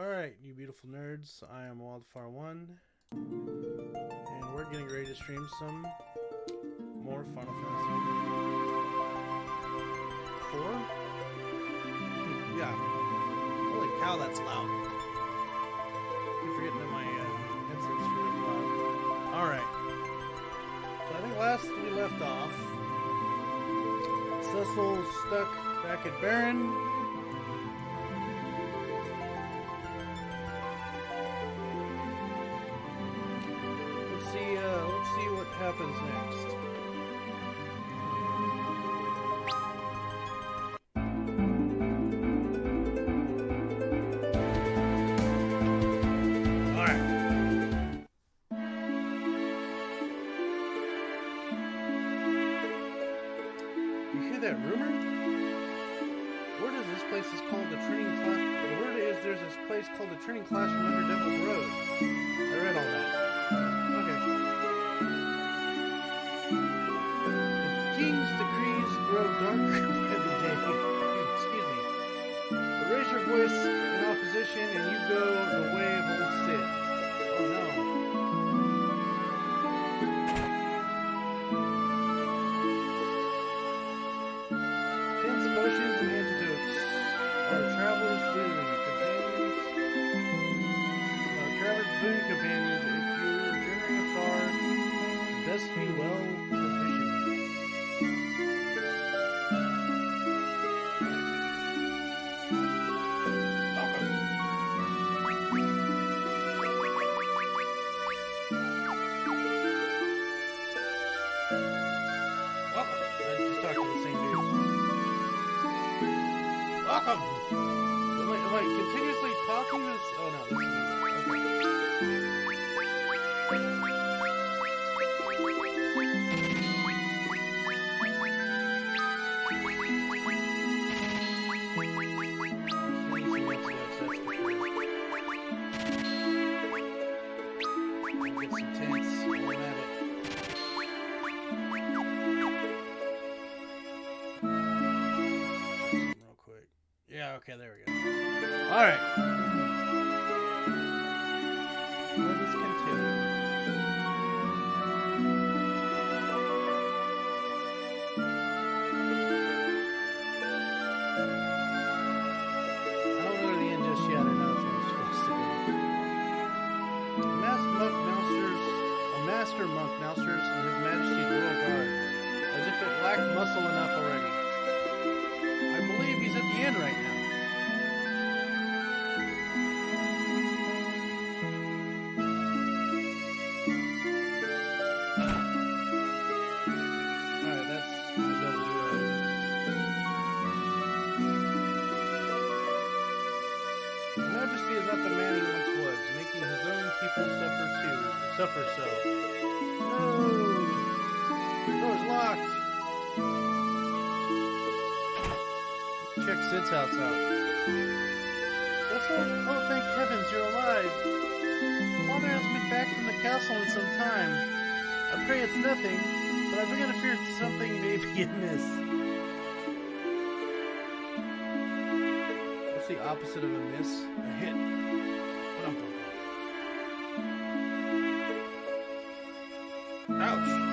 Alright, you beautiful nerds, I am Wildfire1, and we're getting ready to stream some more Final Fantasy 4? Yeah. Holy cow, that's loud. I keep forgetting that my headset's really loud. Alright. So I think last we left off, Cecil stuck back at Baron. Let's see what happens next. Okay, there we go. All right. Let us continue. I don't know where the end just yet. I know that's what I'm supposed to do. A master monk mousers in His Majesty's royal guard, as if it lacked muscle enough already. I believe he's at the end right now. Sid's house out. Cecil? Oh, thank heavens, you're alive. Father has been back from the castle in some time. I pray it's nothing, but I begin to fear something may be amiss. What's the opposite of a miss? A hit. Ouch.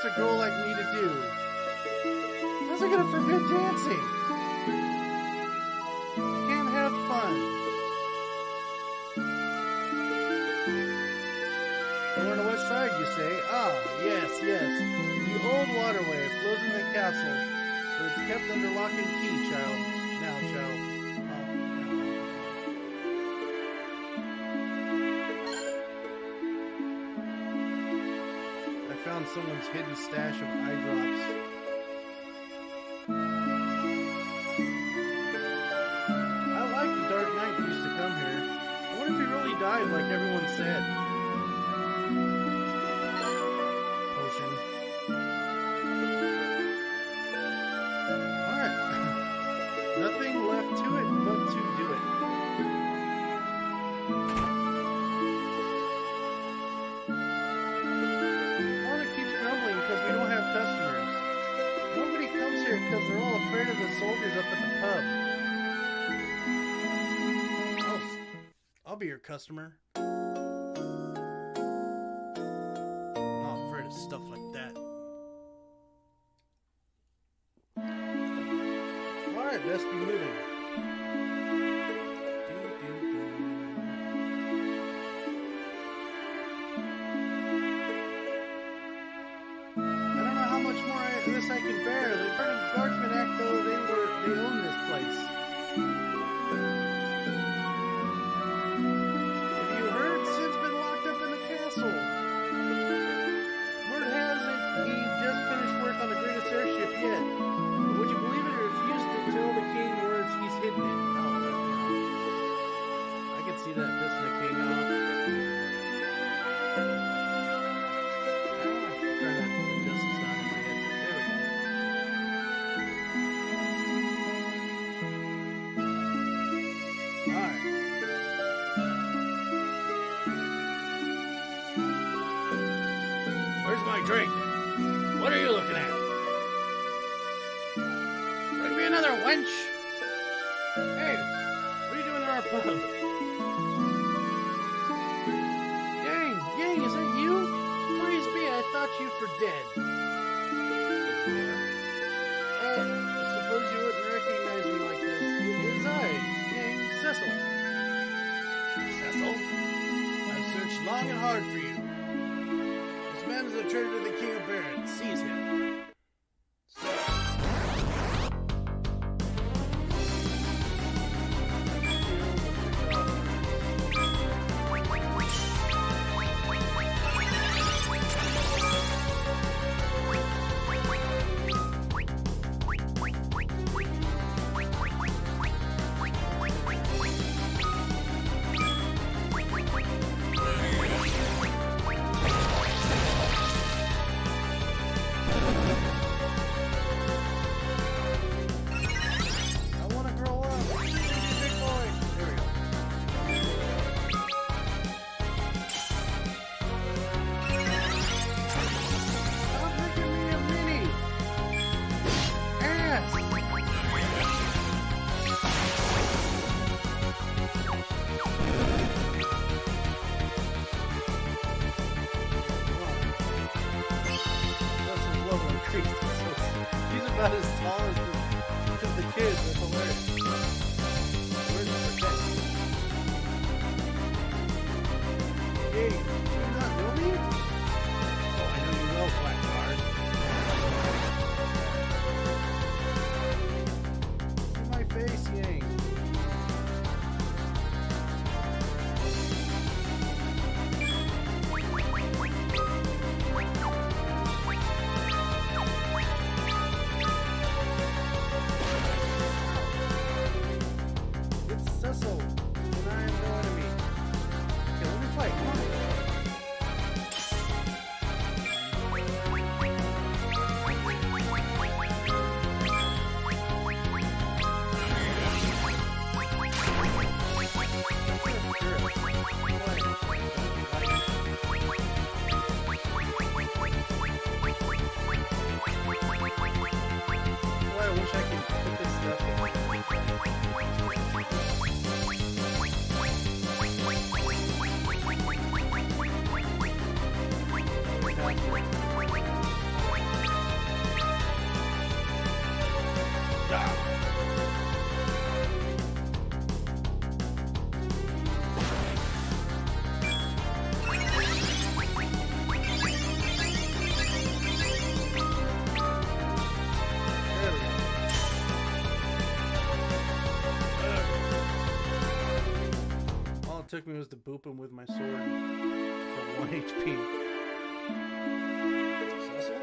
What's a girl like me to do? How's it gonna forbid dancing? You can't have fun. Over to what side, you say? Ah, yes, yes. The old waterway flows in the castle, but it's kept under lock and key, child. Now, child. I found someone's hidden stash of eye drops. I like the Dark Knight used to come here. I wonder if he really died like everyone said. Customer. I'm not afraid of stuff like that. Alright, let's be moving. I don't know how much more this I can bear. The Britons Guardsman Act, though, they own this place. Drink. What are you looking at? Bring me another wench. Hey, what are you doing in our pub? Gang, is it you? Praise be, I thought you for dead. Suppose you wouldn't recognize me like this. It is I, Gang, Cecil. Cecil? I've searched long and hard for you. Is the traitor to the King of Baron. Seize him. Come on. took me was to boop him with my sword for 1 HP. Cecil?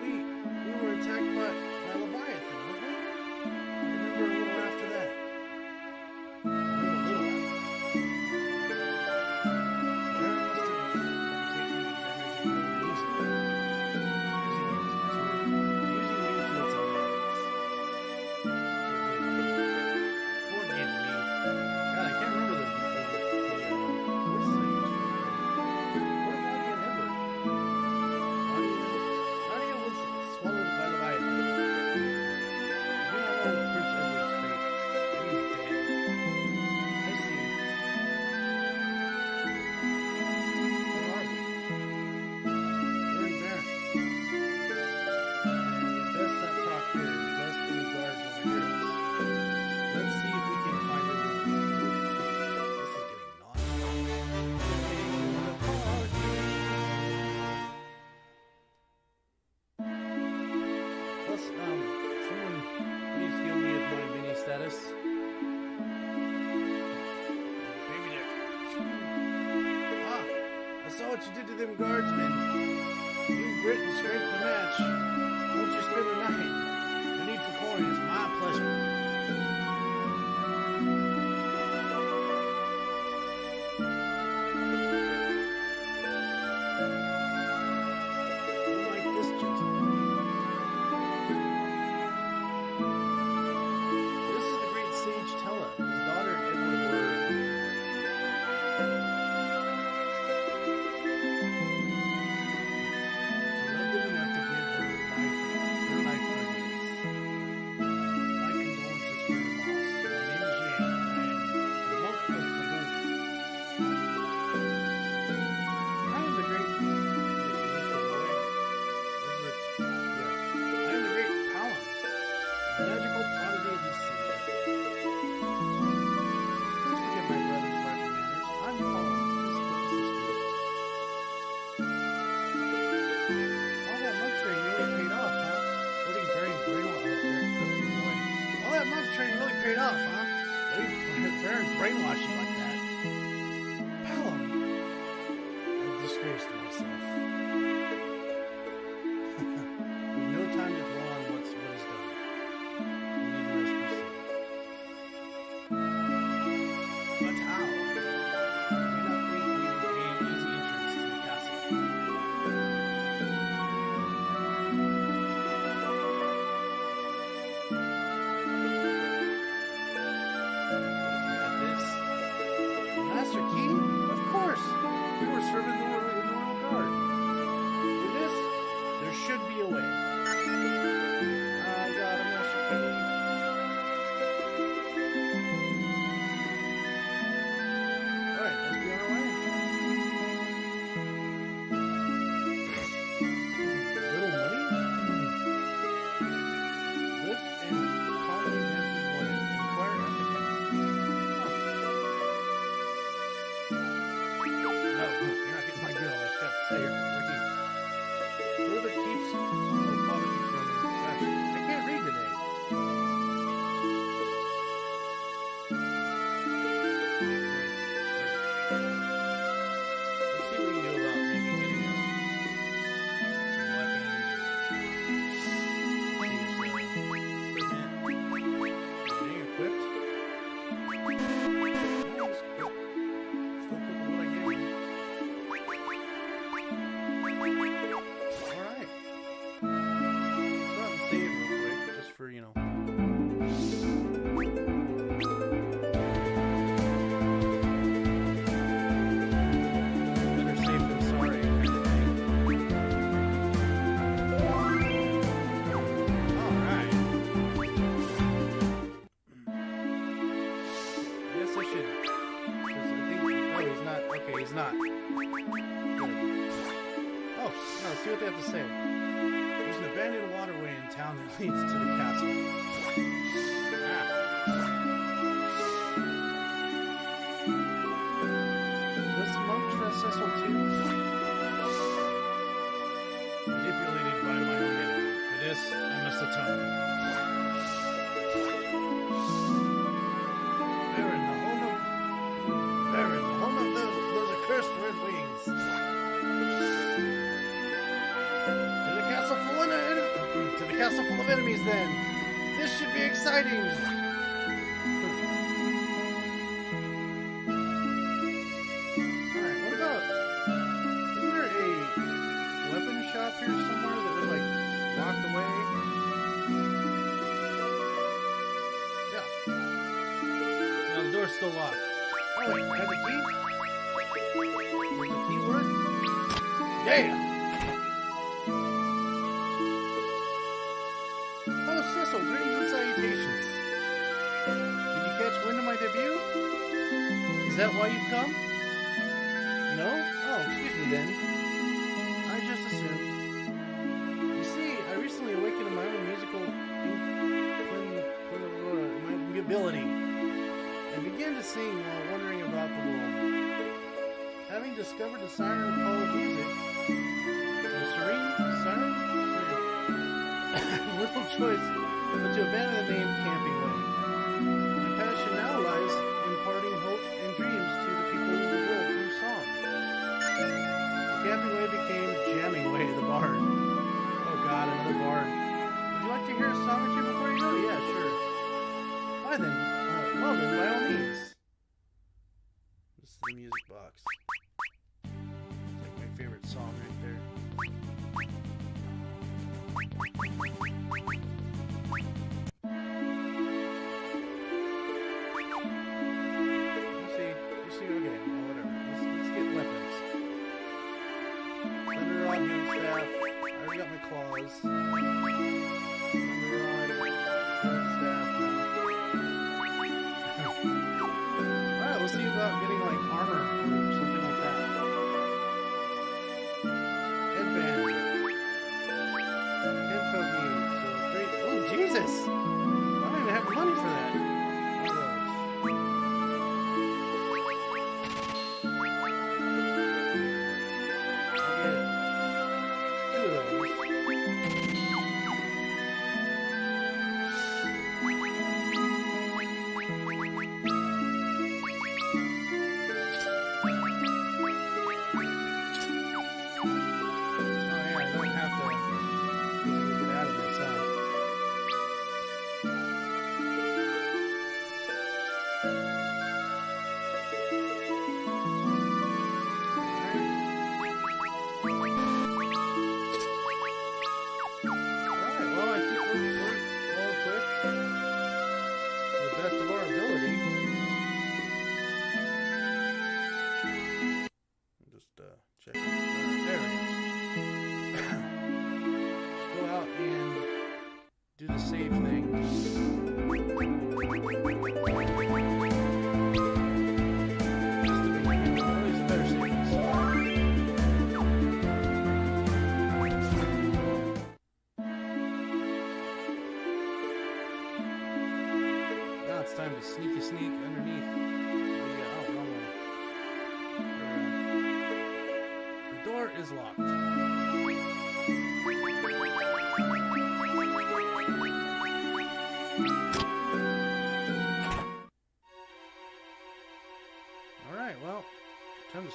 We were attacked by Leviathan, weren't we? I remember a little after that. Baron, the home of Baron. castle full of enemies then. This should be exciting. Alright, what about... Isn't there a weapon shop here somewhere that was like locked away? Yeah. No, the door's still locked. Oh, wait, has a key? Does the key work? Yeah! Cecil, greetings and salutations. Did you catch wind of my debut? Is that why you've come? No? Oh, excuse me then. I just assumed. You see, I recently awakened to my own musical ability and began to sing while wondering about the world. Having discovered the siren call of music, the siren? Little choice. But to abandon the name Camping Way. My passion now lies imparting hope and dreams to the people of the world through song. The Camping Way became Jamming Way, the bard. Oh god, another bard. Would you like to hear a song or two before you go? Yeah, sure. Why then? Well then, by all means. This is the music box. It's like my favorite song right there.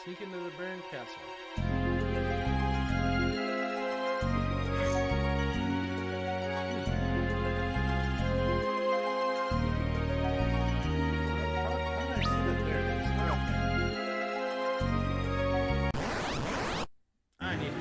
Sneak into the Baron Castle. How did I see that there it is? Oh. I need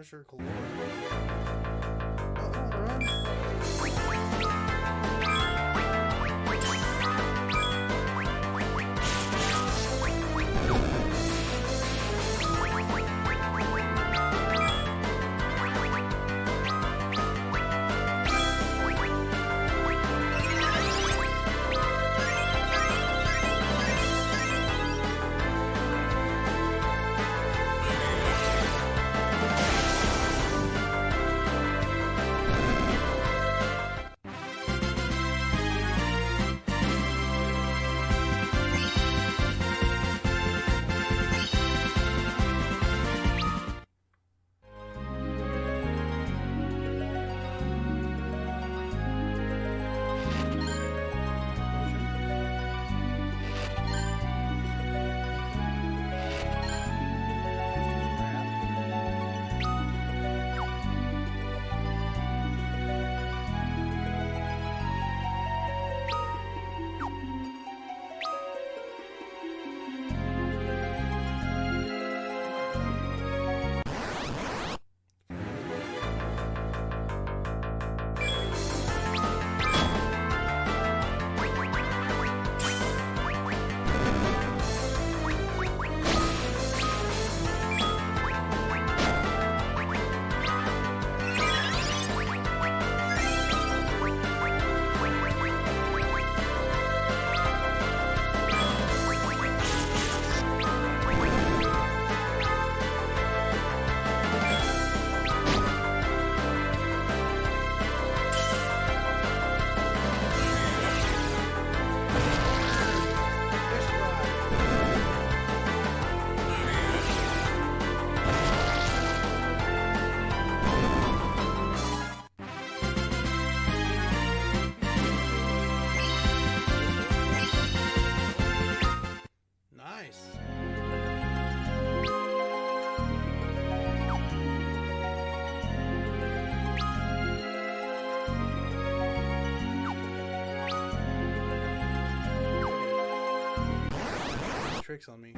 Treasure galore. Tricks on me.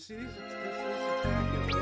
see these? This attack is really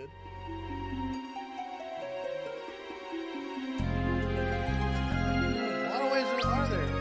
good. A lot of ways are there.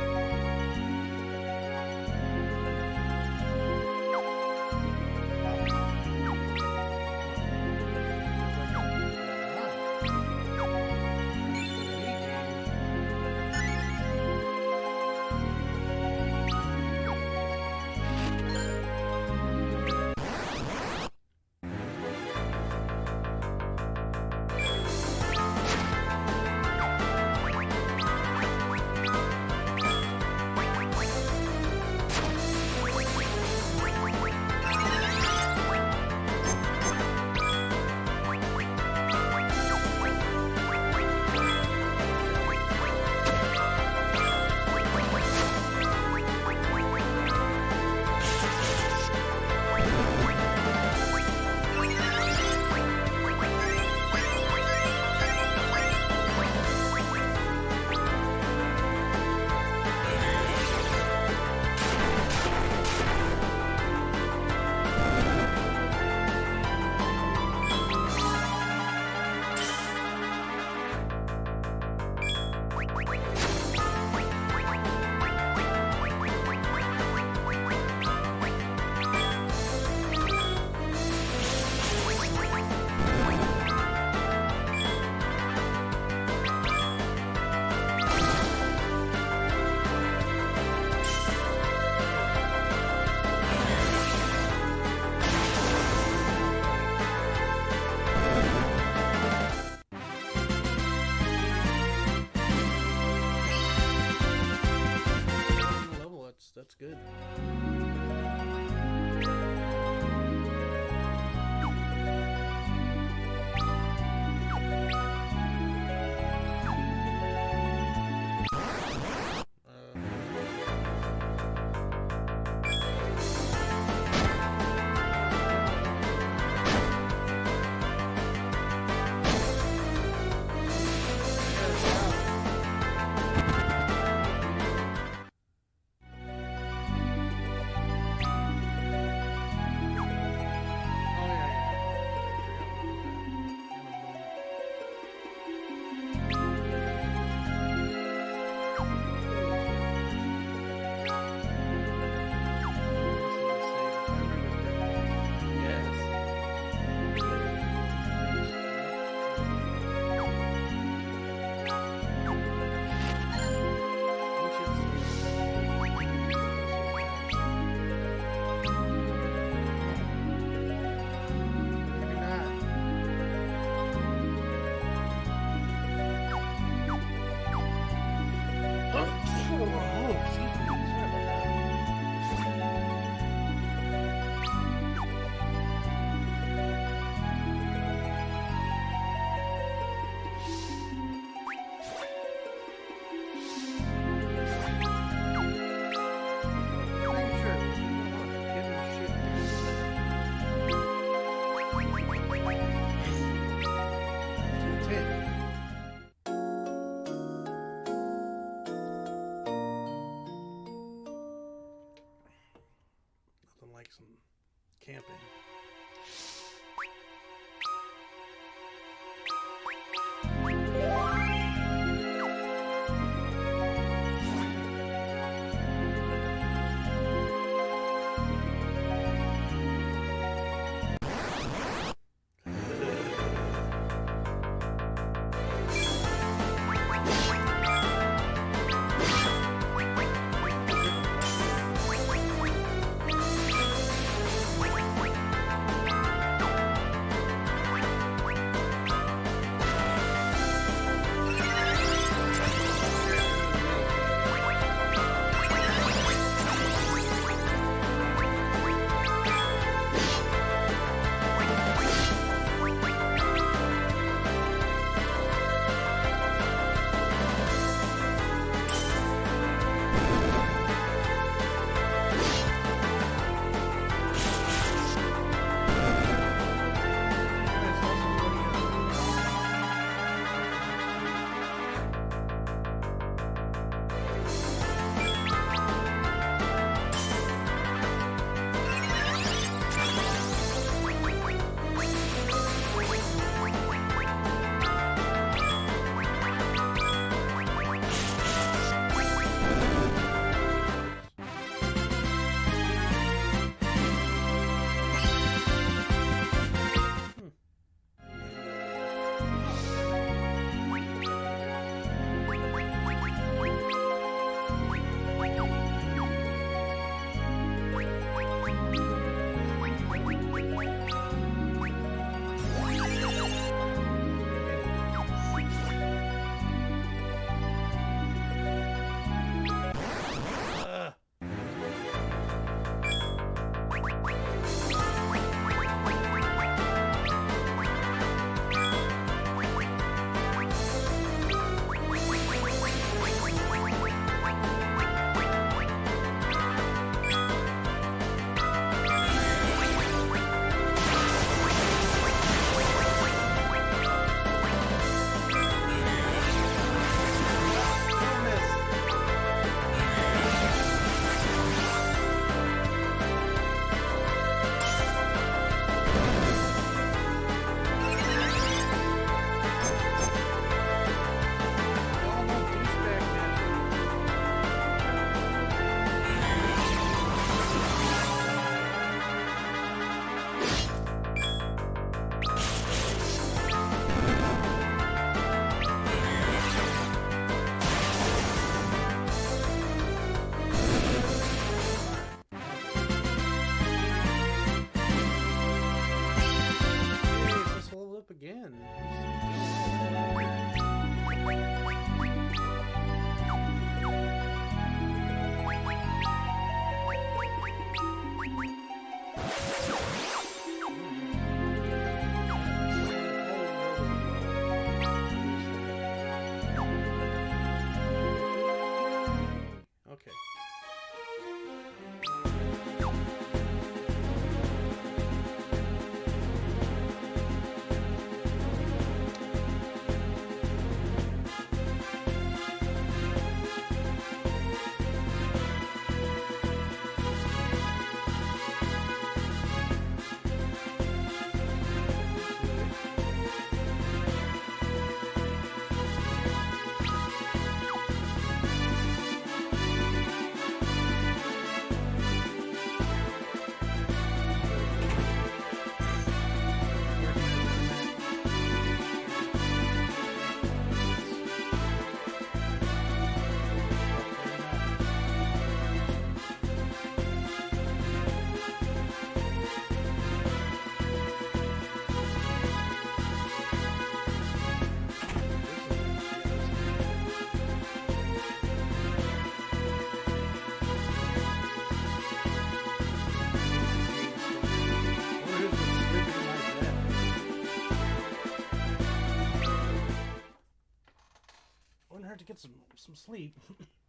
To get some sleep.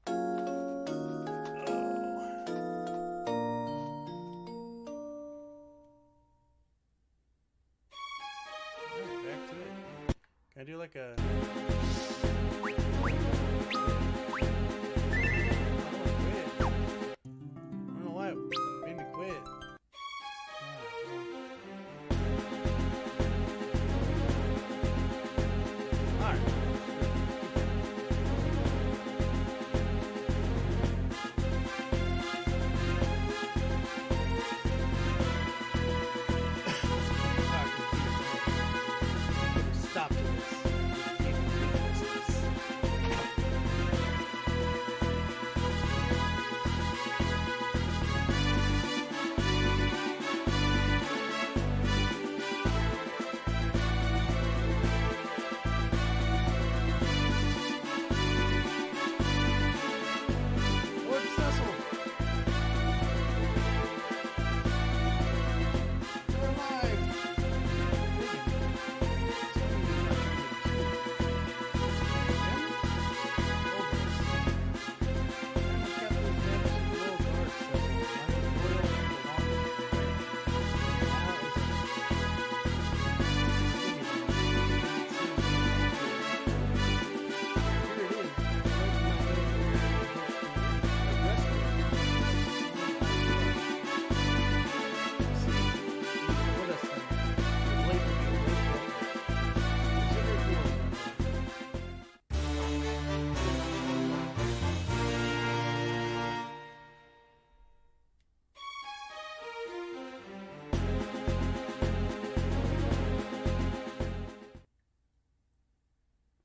All right, back to it. Can I do like a...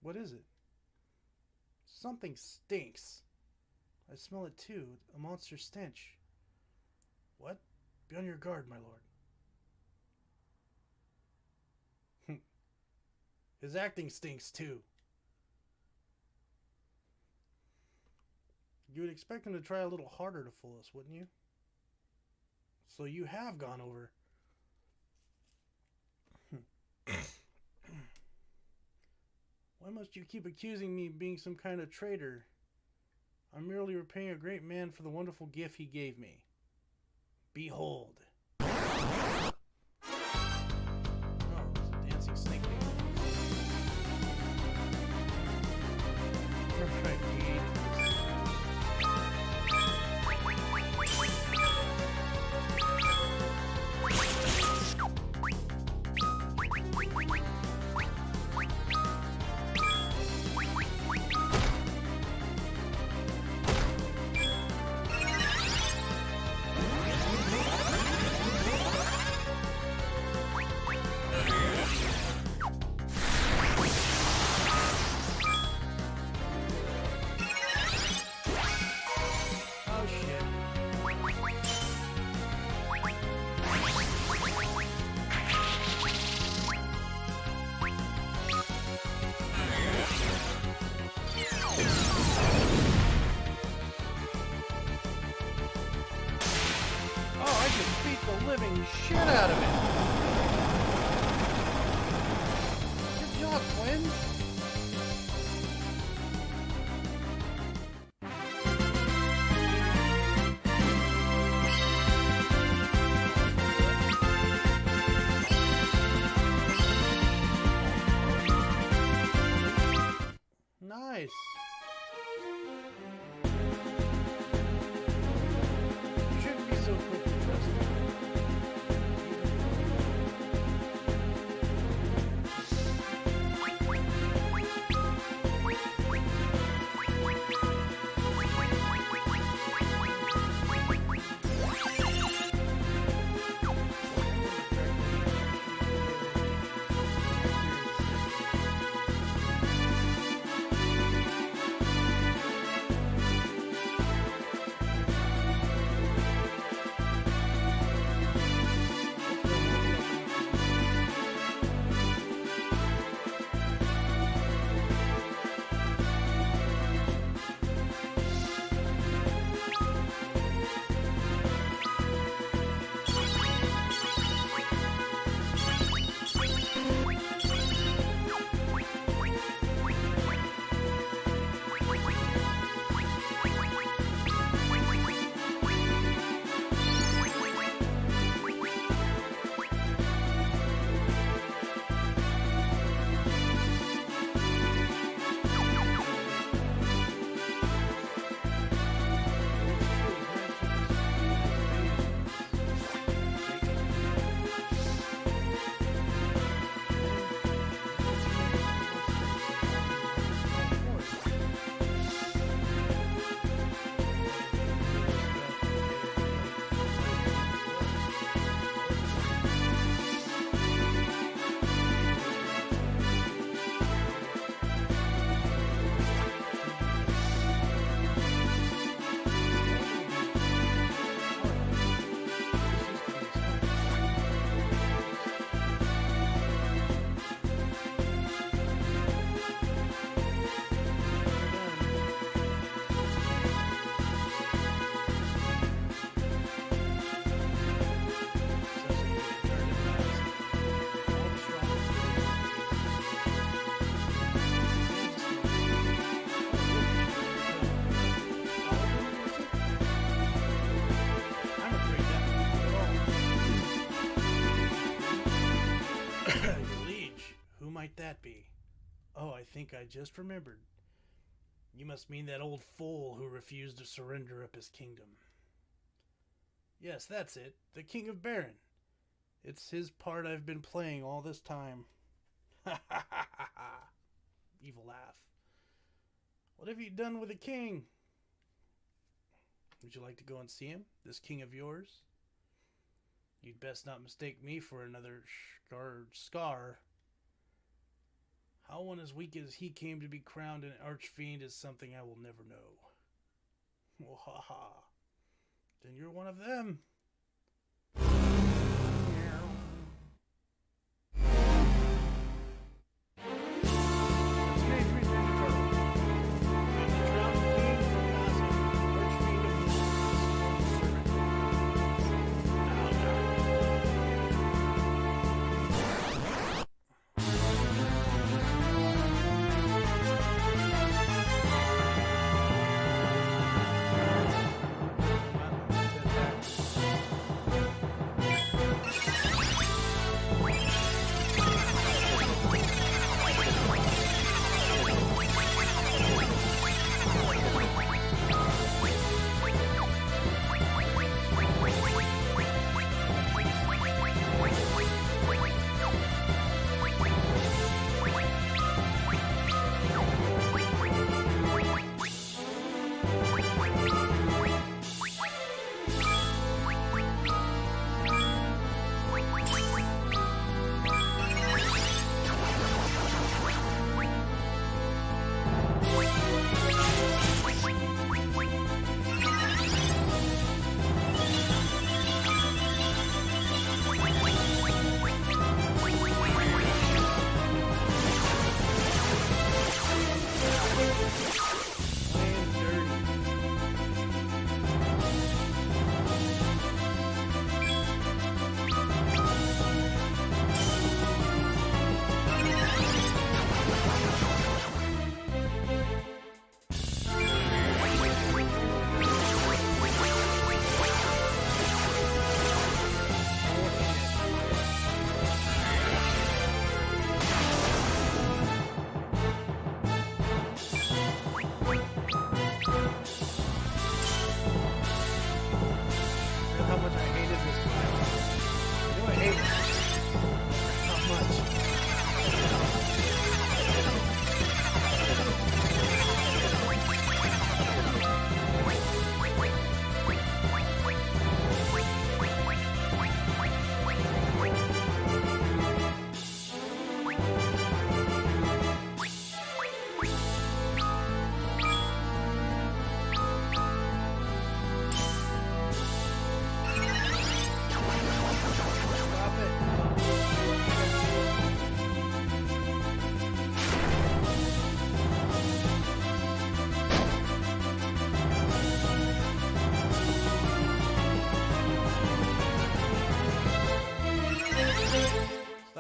What is it? Something stinks. I smell it too, a monster stench. What? Be on your guard, my lord. His acting stinks too. You would expect him to try a little harder to fool us, wouldn't you? So you have gone over. Why must you keep accusing me of being some kind of traitor? I'm merely repaying a great man for the wonderful gift he gave me. Behold. Oh, there's a dancing snake thing. the living shit out of it! Good job, twins! Nice. Shouldn't be so quick to trust I think I just remembered. You must mean that old fool who refused to surrender up his kingdom. Yes, that's it. The King of Baron. It's his part I've been playing all this time. Ha ha ha ha ha. Evil laugh. What have you done with the king? Would you like to go and see him? This king of yours? You'd best not mistake me for another scar. How one as weak as he came to be crowned an archfiend is something I will never know. Wahaha. Then you're one of them.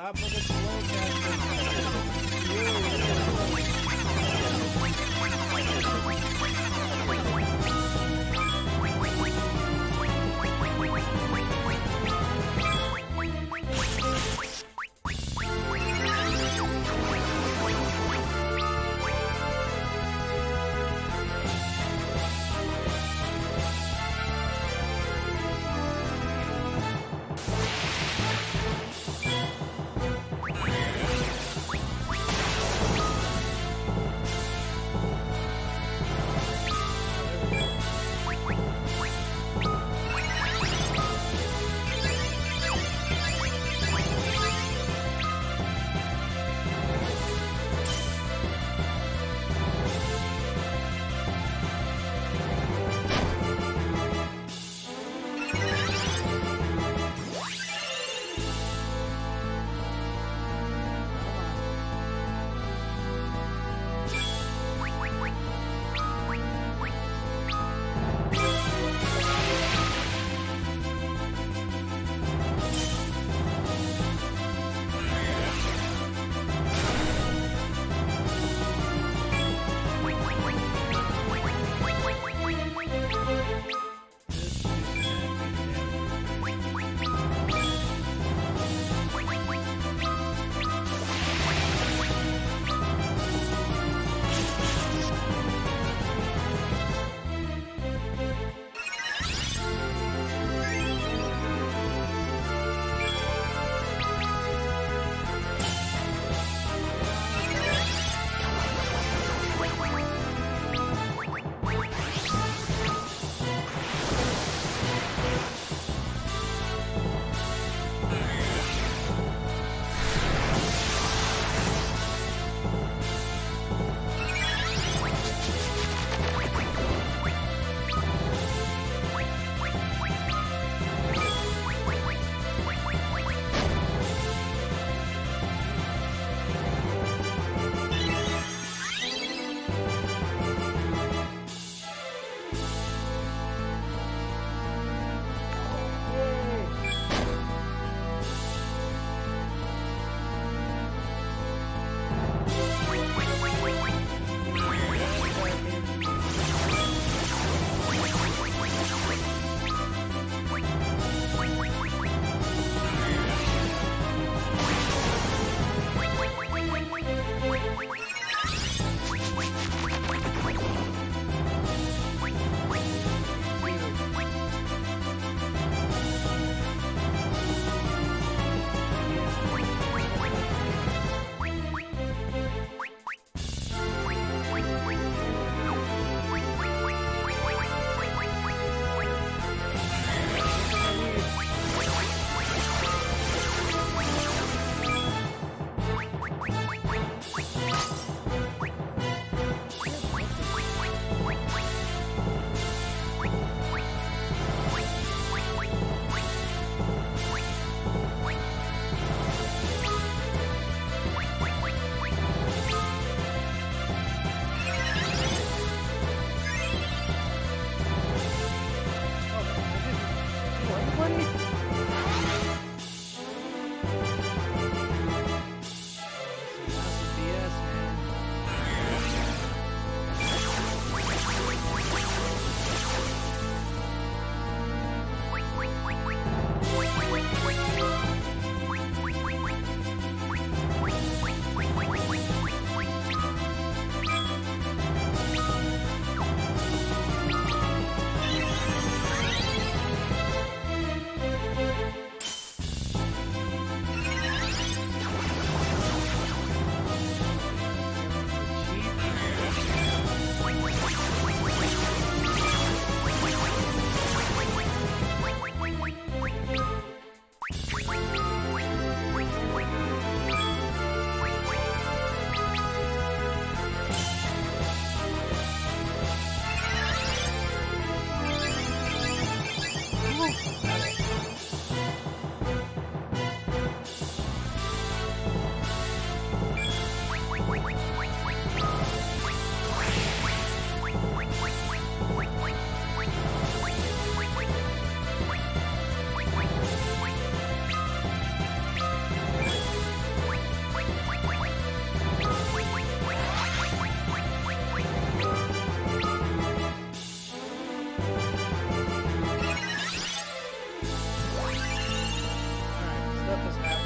Stop with the let this happen.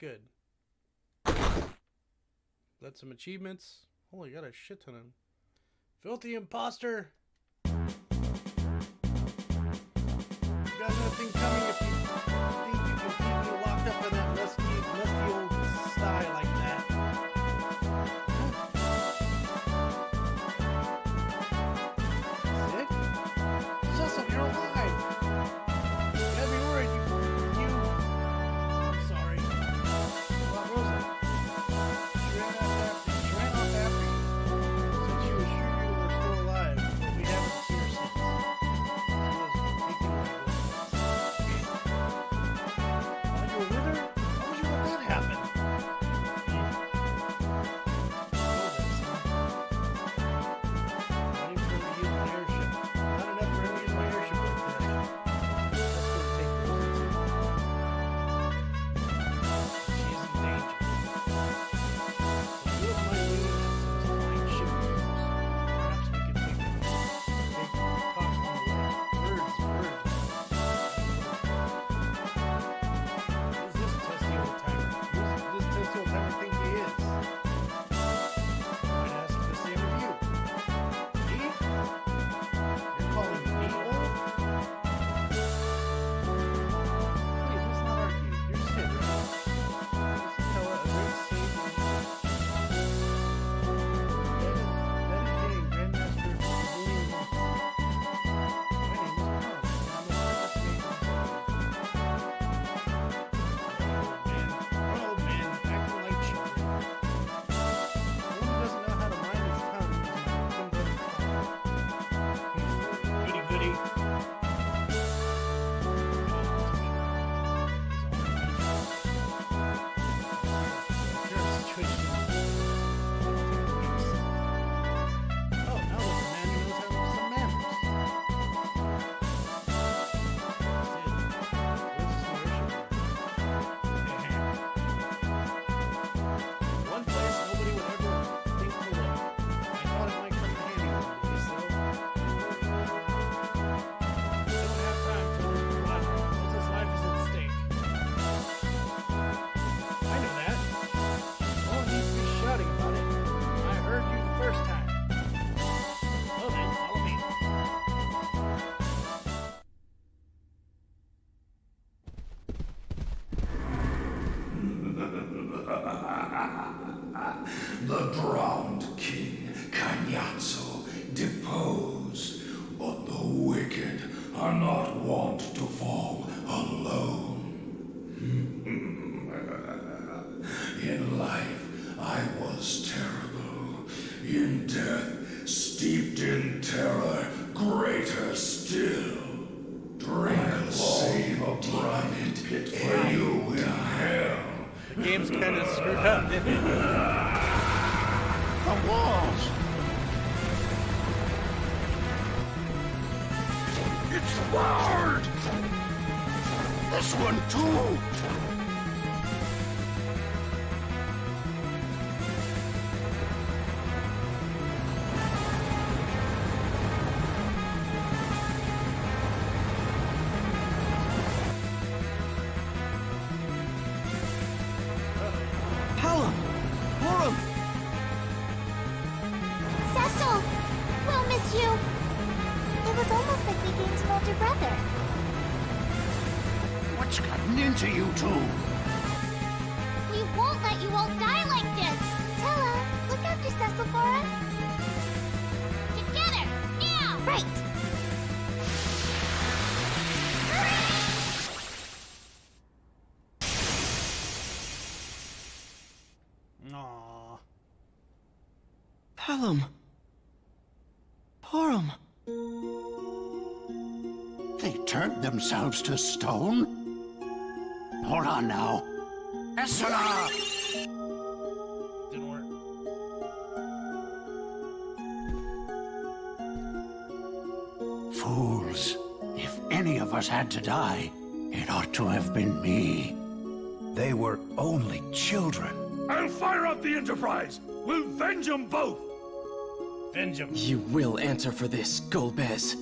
Good. That's some achievements. Holy, got a shit ton of them. Filthy imposter. You got nothing coming if you keep you locked up in that musty old style like that. Sick? Cecil, you're alive. You gotta be worried, you boy. repose, but the wicked are not wont to fall alone. In life, I was terrible. In death, steeped in terror, greater still. Drink a save a blind pit for you in hell. Game's kind of screwed up, didn't it? The walls! It's hard! This one, too! Themselves to stone? Hold on now. Eselah! Didn't work. Fools. If any of us had to die, it ought to have been me. They were only children. I'll fire up the Enterprise! We'll venge them both! Venge them. You will answer for this, Golbez.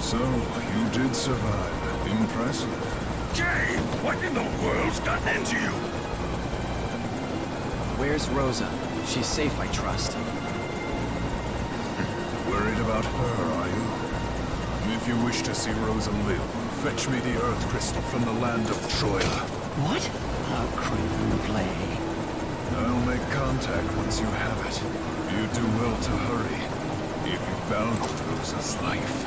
So, you did survive. Impressive. Jay! What in the world's gotten into you? Where's Rosa? She's safe, I trust. about her, are you? If you wish to see Rosa live, fetch me the Earth Crystal from the land of Troia. What? How cruel play. I'll make contact once you have it. You do well to hurry. If you bound Rosa's life.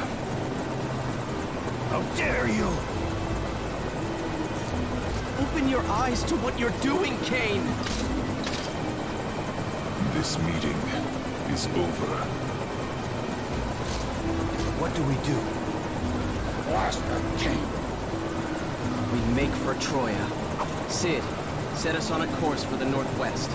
How dare you! Open your eyes to what you're doing, Kain! This meeting is over. What do we do? Blast them, Kain! We make for Troia. Sid, set us on a course for the northwest.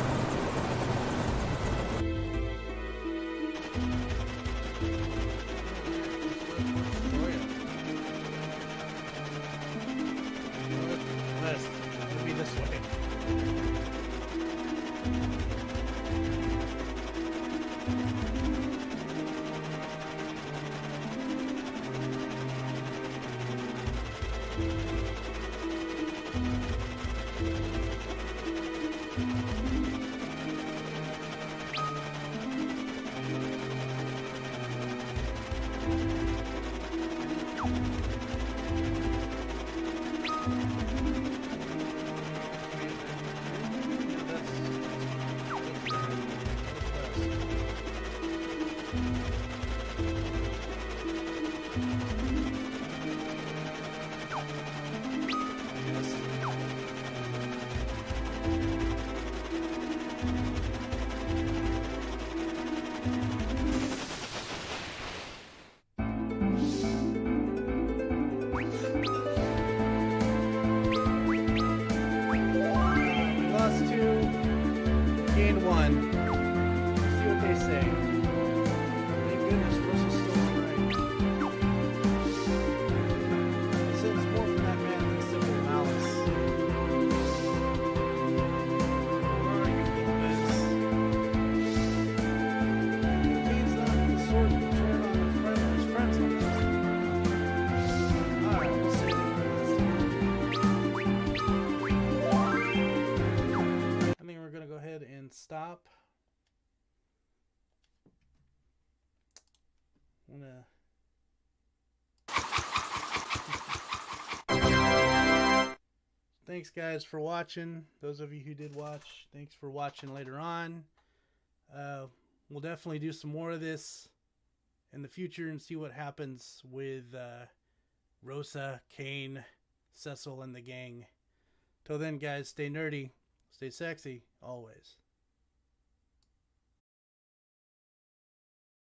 Thanks guys for watching. Those of you who did watch, thanks for watching later on. We'll definitely do some more of this in the future and see what happens with Rosa, Kain, Cecil, and the gang. Till then guys, stay nerdy, stay sexy, always.